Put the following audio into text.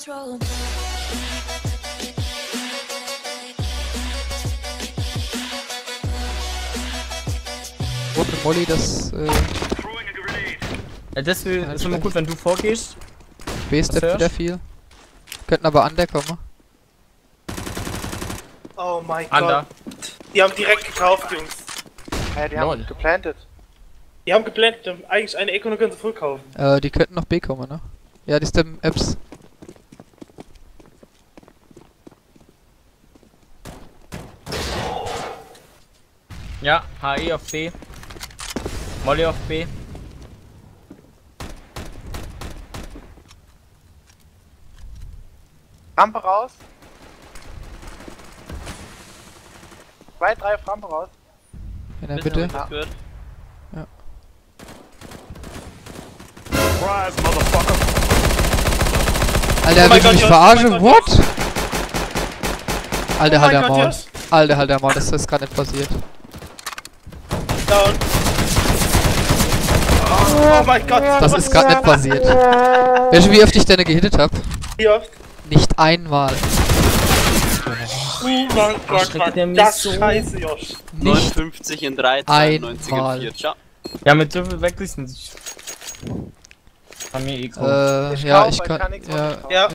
clouds roll by. Rote Volley, das das ist immer gut, wenn du vorgehst. B-Step wieder viel. Könnten aber Andecker machen. Oh mein Gott. Die haben direkt gekauft, Jungs. Ja, die haben geplantet. Die haben geplantet, die haben eigentlich eine Ecke und können sie voll kaufen. Die könnten noch B kommen, ne? Ja, die steppen Apps. Ja, HE auf B. Molly auf B. Rampe raus. 2, 3 auf Rampe raus. Wenn er bitte. Ja. Ja. Alter, oh will Gott, mich verarschen? Oh what? Gott. Alter, oh halt der Maul. Yes. Alter, halt der Maul, das ist gerade nicht passiert. Down. Oh mein Gott! Das ist gerade nicht passiert. Weißt du, wie oft ich denn gehittet hab? Wie oft? Nicht einmal. Oh mein Gott, Mann, das ist scheiße, Josh. 59 in 3, 92 in 4, ciao. Ja, mit so viel weglisten. Bei mir egal. Ich kann... Ja.